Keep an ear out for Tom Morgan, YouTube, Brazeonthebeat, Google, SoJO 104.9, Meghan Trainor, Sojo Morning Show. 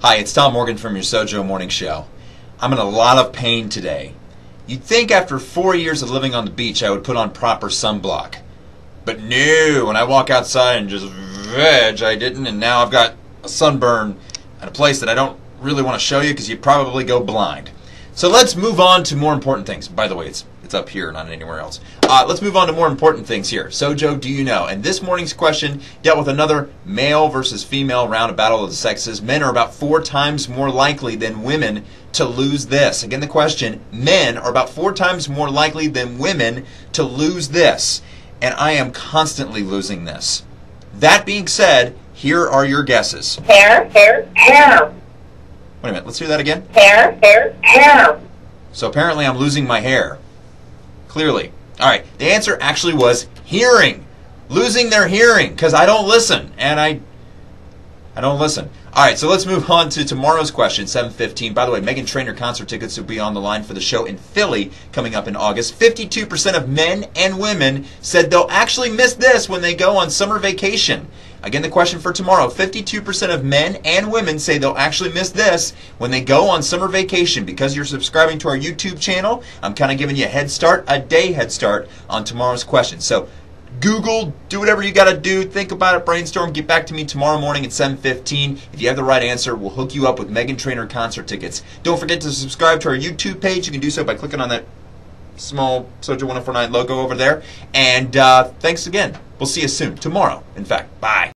Hi, it's Tom Morgan from your Sojo Morning Show. I'm in a lot of pain today. You'd think after 4 years of living on the beach I would put on proper sunblock. But no, when I walk outside and just veg, I didn't, and now I've got a sunburn at a place that I don't really want to show you because you'd probably go blind. So let's move on to more important things. By the way, it's up here, not anywhere else. Let's move on to more important things here. Sojo, do you know? And this morning's question dealt with another male versus female round of battle of the sexes. Men are about 4 times more likely than women to lose this. Again, the question, men are about 4 times more likely than women to lose this. And I am constantly losing this. That being said, here are your guesses. Hair. Wait a minute, let's hear that again. Hair. So apparently I'm losing my hair. Clearly. All right, the answer actually was hearing. Losing their hearing, because I don't listen, and I don't listen. All right, so let's move on to tomorrow's question, 7:15. By the way, Meghan Trainor concert tickets will be on the line for the show in Philly coming up in August. 52% of men and women said they'll actually miss this when they go on summer vacation. Again, the question for tomorrow, 52% of men and women say they'll actually miss this when they go on summer vacation. Because you're subscribing to our YouTube channel, I'm kind of giving you a head start, a day head start on tomorrow's question. So Google, do whatever you got to do, think about it, brainstorm, get back to me tomorrow morning at 7:15. If you have the right answer, we'll hook you up with Meghan Trainor concert tickets. Don't forget to subscribe to our YouTube page. You can do so by clicking on that small SoJO 104.9 logo over there. And thanks again. We'll see you soon. Tomorrow, in fact. Bye.